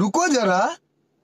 रुको जरा,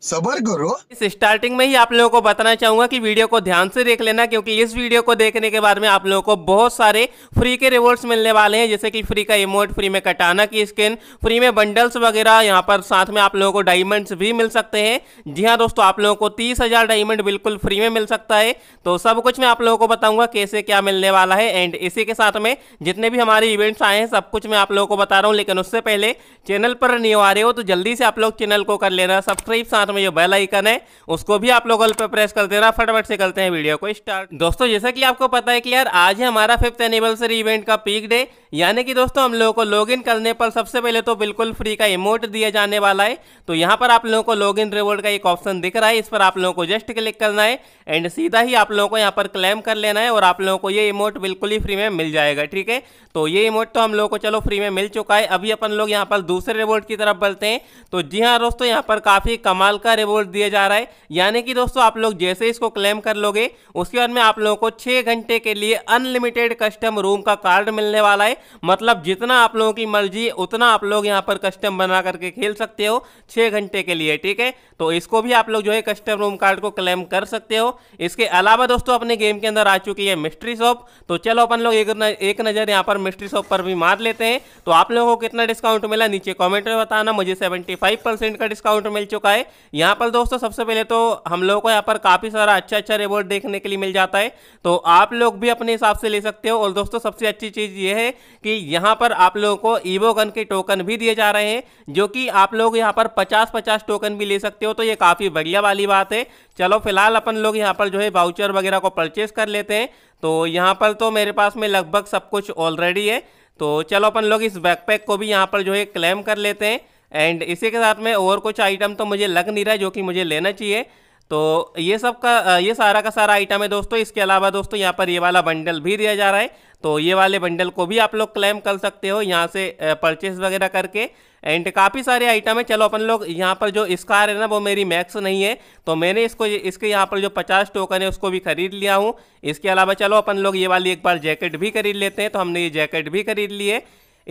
सब्र करो। इस स्टार्टिंग में ही आप लोगों को बताना चाहूंगा कि वीडियो को ध्यान से देख लेना, क्योंकि इस वीडियो को देखने के बाद में आप लोगों को बहुत सारे फ्री के रिवॉर्ड्स मिलने वाले हैं, जैसे कि फ्री का इमोट, फ्री में कटाना की स्किन, फ्री में बंडल्स वगैरह। यहाँ पर साथ में आप लोगों को डायमंड्स भी मिल सकते हैं। जी हाँ दोस्तों, आप लोगों को 30,000 डायमंड बिल्कुल फ्री में मिल सकता है। तो सब कुछ मैं आप लोगों को बताऊंगा कैसे क्या मिलने वाला है। एंड इसी के साथ में जितने भी हमारे इवेंट्स आए हैं सब कुछ मैं आप लोगों को बता रहा हूँ। लेकिन उससे पहले चैनल पर नहीं आ रहे हो तो जल्दी से आप लोग चैनल को कर लेना सब्सक्राइब, साथ में जो बेल आइकन है उसको भी आप लोग ऑल पे प्रेस कर देना। फटाफट से करते हैं वीडियो को स्टार्ट। दोस्तों जैसा कि आपको पता है कि यार आज है हमारा 5th एनिवर्सरी इवेंट का पीक डे, यानी कि दोस्तों हम लोगों को लॉगिन करने पर सबसे पहले तो बिल्कुल फ्री का इमोट दिया जाने वाला है। तो यहाँ पर आप लोगों को लॉगिन रिवॉर्ड का एक ऑप्शन दिख रहा है, इस पर आप लोगों को जस्ट क्लिक करना है एंड सीधा ही आप लोगों को यहाँ पर क्लेम कर लेना है और आप लोगों को ये इमोट बिल्कुल ही फ्री में मिल जाएगा। ठीक है, तो ये इमोट तो हम लोगों को चलो फ्री में मिल चुका है। अभी अपन लोग यहाँ पर दूसरे रिवॉर्ड की तरफ बढ़ते हैं। तो जी हाँ दोस्तों, यहाँ पर काफी कमाल का रिवॉर्ड दिया जा रहा है, यानी कि दोस्तों आप लोग जैसे इसको क्लेम कर लोगे उसके बाद में आप लोगों को 6 घंटे के लिए अनलिमिटेड कस्टम रूम का कार्ड मिलने वाला है। मतलब जितना आप लोगों की मर्जी उतना आप लोग यहाँ पर कस्टम बना करके खेल सकते हो 6 घंटे के लिए। ठीक है, तो इसको भी आप लोग जो है कस्टम रूम कार्ड को क्लेम कर सकते हो। इसके अलावा दोस्तों अपने गेम के अंदर आ चुकी है मिस्ट्री शॉप। तो चलो अपन लोग एक नज़र यहाँ पर मिस्ट्री शॉप पर भी मार लेते हैं। तो आप लोगों को कितना डिस्काउंट मिला नीचे कॉमेंट में बताना। मुझे 75% का डिस्काउंट मिल चुका है। यहाँ पर दोस्तों सबसे पहले तो हम लोगों को यहाँ पर काफी सारा अच्छा अच्छा रिवॉर्ड देखने के लिए मिल जाता है, तो आप लोग भी अपने हिसाब से ले सकते हो। और दोस्तों सबसे अच्छी चीज ये है कि यहाँ पर आप लोगों को ईवो गन के टोकन भी दिए जा रहे हैं, जो कि आप लोग यहाँ पर 50-50 टोकन भी ले सकते हो। तो ये काफी बढ़िया वाली बात है। चलो फिलहाल अपन लोग यहाँ पर जो है वाउचर वगैरह को परचेस कर लेते हैं। तो यहाँ पर तो मेरे पास में लगभग सब कुछ ऑलरेडी है, तो चलो अपन लोग इस बैकपैक को भी यहाँ पर जो है क्लेम कर लेते हैं। एंड इसी के साथ में और कुछ आइटम तो मुझे लग नहीं रहा है जो कि मुझे लेना चाहिए। तो ये सब का ये सारा का सारा आइटम है दोस्तों। इसके अलावा दोस्तों यहाँ पर ये वाला बंडल भी दिया जा रहा है, तो ये वाले बंडल को भी आप लोग क्लेम कर सकते हो यहाँ से परचेस वगैरह करके। एंड काफ़ी सारे आइटम है। चलो अपन लोग यहाँ पर जो स्कार है ना, वो मेरी मैक्स नहीं है, तो मैंने इसको इसके यहाँ पर जो 50 टोकन है उसको भी खरीद लिया हूँ। इसके अलावा चलो अपन लोग ये वाली एक बार जैकेट भी खरीद लेते हैं, तो हमने ये जैकेट भी खरीद ली है।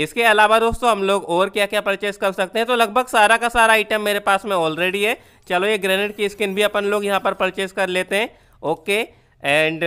इसके अलावा दोस्तों हम लोग और क्या क्या परचेस कर सकते हैं, तो लगभग सारा का सारा आइटम मेरे पास में ऑलरेडी है। चलो ये ग्रेनेड की स्किन भी अपन लोग यहाँ पर परचेस कर लेते हैं। ओके, एंड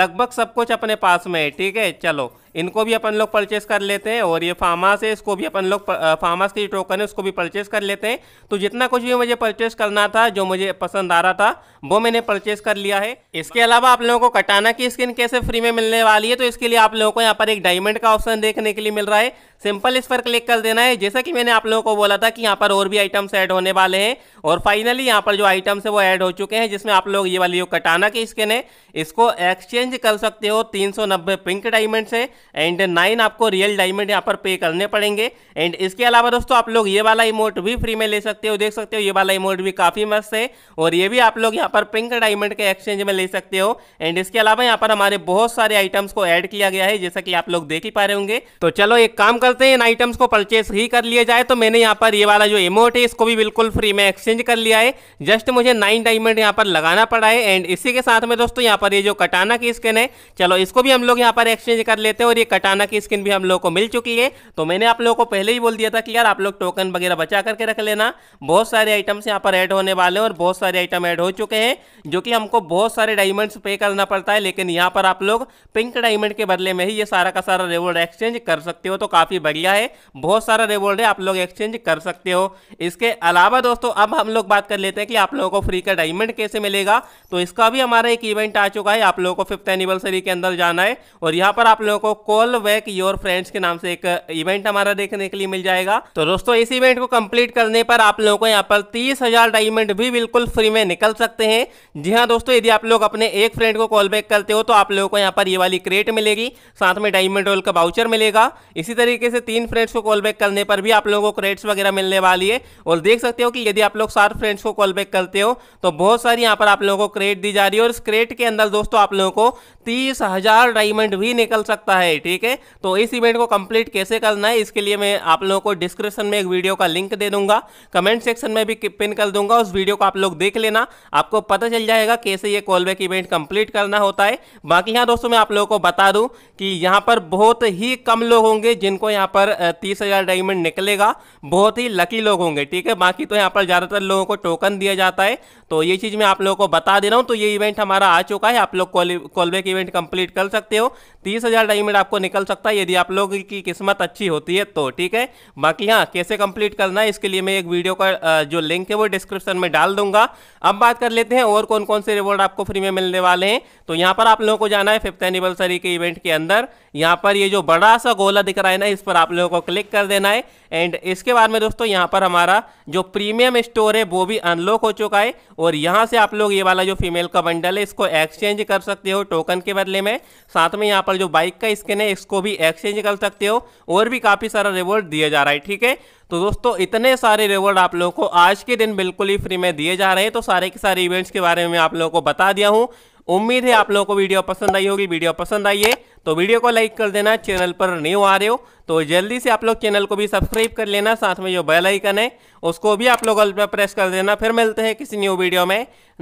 लगभग सब कुछ अपने पास में है। ठीक है, चलो इनको भी अपन लोग परचेस कर लेते हैं। और ये फार्मास है, इसको भी अपन लोग फार्मास की टोकन है उसको भी परचेस कर लेते हैं। तो जितना कुछ भी मुझे परचेस करना था, जो मुझे पसंद आ रहा था, वो मैंने परचेस कर लिया है। इसके अलावा आप लोगों को कटाना की स्किन कैसे फ्री में मिलने वाली है, तो इसके लिए आप लोगों को यहाँ पर एक डायमंड का ऑप्शन देखने के लिए मिल रहा है। सिंपल इस पर क्लिक कर देना है। जैसा कि मैंने आप लोगों को बोला था कि यहाँ पर और भी आइटम्स ऐड होने वाले हैं, और फाइनली यहाँ पर जो आइटम्स है वो ऐड हो चुके हैं, जिसमें आप लोग ये वाली जो कटाना की स्किन है इसको एक्सचेंज कर सकते हो 390 पिंक डायमंड से, एंड 9 आपको रियल डायमंड यहाँ पर पे करने पड़ेंगे। एंड इसके अलावा दोस्तों आप लोग ये वाला इमोट भी फ्री में ले सकते हो। देख सकते हो ये वाला इमोट भी काफ़ी मस्त है, और ये भी आप लोग यहाँ पर पिंक डायमंड के एक्सचेंज में ले सकते हो। एंड इसके अलावा यहाँ पर हमारे बहुत सारे आइटम्स को ऐड किया गया है, जैसा कि आप लोग देख ही पा रहे होंगे। तो चलो एक काम करते हैं, इन आइटम्स को परचेस ही कर लिया जाए। तो मैंने यहाँ पर ये वाला जो इमोट है इसको भी बिल्कुल फ्री में एक्सचेंज कर लिया है। जस्ट मुझे 9 डायमंड यहाँ पर लगाना पड़ा है। एंड इसी के साथ में दोस्तों यहाँ पर ये जो कटाना की स्किन है, चलो इसको भी हम लोग यहाँ पर एक्सचेंज कर लेते हैं। और ये कटाना की स्किन भी हम लोगों को मिल चुकी है। तो मैंने आप लोगों को पहले ही बोल दिया था कि यार आप लोग टोकन वगैरह बचा करके रख लेना, बहुत सारे आइटम्स यहाँ पर ऐड होने वाले हैं। और बहुत सारे आइटम ऐड हो चुके हैं, जो कि हमको बहुत सारे डायमंड्स पे करना पड़ता है, लेकिन यहाँ पर आप लोग पिंक डायमंड के बदले में ही ये सारा का सारा रिवॉर्ड एक्सचेंज कर सकते हो। तो काफ़ी बढ़िया है, बहुत सारा रिवॉर्ड है, आप लोग एक्सचेंज कर सकते हो। इसके अलावा दोस्तों अब हम लोग बात कर लेते हैं कि आप लोगों को फ्री का डायमंड कैसे मिलेगा। तो इसका भी हमारा एक इवेंट आ चुका है, आप लोगों को 5th एनिवर्सरी के अंदर जाना है। और यहाँ पर आप लोगों को कॉल बैक योर फ्रेंड्स के नाम से एक इवेंट हमारा देखने के लिए मिल जाएगा। तो दोस्तों इस इवेंट को कंप्लीट करने पर आप लोगों को यहाँ पर 30,000 डायमंड भी बिल्कुल फ्री में निकल सकते हैं। जी हाँ दोस्तों, यदि आप लोग अपने एक फ्रेंड को कॉल बैक करते हो तो आप लोगों को यहाँ पर ये वाली क्रेट मिलेगी, साथ में डायमंड रोल का वाउचर मिलेगा। इसी तरीके से 3 फ्रेंड्स को कॉल बैक करने पर भी आप लोगों को क्रेट्स वगैरह मिलने वाली है। और देख सकते हो कि यदि आप लोग 7 फ्रेंड्स को कॉल बैक करते हो तो बहुत सारी यहाँ पर आप लोगों को क्रेट दी जा रही है। और इस क्रेट के अंदर दोस्तों आप लोगों को 30,000 डायमंड भी निकल सकता है। है, ठीक है। तो इस इवेंट को कंप्लीट कैसे करना है इसके लिए मैं आप लोगों को डिस्क्रिप्शन में एक वीडियो का लिंक दे दूंगा, कमेंट सेक्शन में भी पिन कर दूंगा, उस वीडियो को आप लोग देख लेना, आपको पता चल जाएगा कैसे ये कॉलबैक इवेंट कंप्लीट करना होता है। बाकी यहाँ दोस्तों मैं आप लोगों को बता दूं कि यहाँ पर बहुत ही कम लोग होंगे जिनको यहाँ पर 30,000 डायमंड निकलेगा, बहुत ही लकी लोग होंगे, ठीक है। बाकी तो यहाँ पर ज़्यादातर लोगों को टोकन दिया जाता है, तो ये चीज़ मैं आप लोगों को बता दे रहा हूँ। तो ये इवेंट हमारा आ चुका है, आप लोग कॉलबैक इवेंट कंप्लीट कर सकते हो, 30,000 डायमंड आपको निकल सकता है यदि आप लोगों की किस्मत अच्छी होती है तो, ठीक है। बाकी हाँ कैसे कंप्लीट करना है इसके लिए मैं एक वीडियो का जो लिंक है वो डिस्क्रिप्शन में डाल दूंगा। अब बात कर लेते हैं और कौन कौन से रिवॉर्ड आपको फ्री में मिलने वाले हैं। तो यहाँ पर आप लोगों को जाना है 5th एनिवर्सरी के इवेंट के अंदर, यहाँ पर ये जो बड़ा सा गोला दिख रहा है ना, इस पर आप लोगों को क्लिक कर देना है। एंड इसके बाद में दोस्तों यहाँ पर हमारा जो प्रीमियम स्टोर है वो भी अनलॉक हो चुका है, और यहाँ से आप लोग ये वाला जो फीमेल का बंडल है इसको एक्सचेंज कर सकते हो टोकन के बदले में, साथ में यहाँ पर जो बाइक का स्किन है इसको भी एक्सचेंज कर सकते हो, और भी काफ़ी सारा रिवॉर्ड दिया जा रहा है, ठीक है। तो दोस्तों इतने सारे रिवॉर्ड आप लोगों को आज के दिन बिल्कुल ही फ्री में दिए जा रहे हैं। तो सारे के सारे इवेंट्स के बारे में आप लोगों को बता दिया हूँ, उम्मीद है आप लोगों को वीडियो पसंद आई होगी। वीडियो पसंद आई है तो वीडियो को लाइक कर देना, चैनल पर न्यू आ रहे हो तो जल्दी से आप लोग चैनल को भी सब्सक्राइब कर लेना, साथ में जो बेल आइकन है उसको भी आप लोग ऑल पर प्रेस कर देना। फिर मिलते हैं किसी न्यू वीडियो में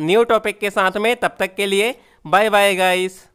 न्यू टॉपिक के साथ में, तब तक के लिए बाय बाय गाइस।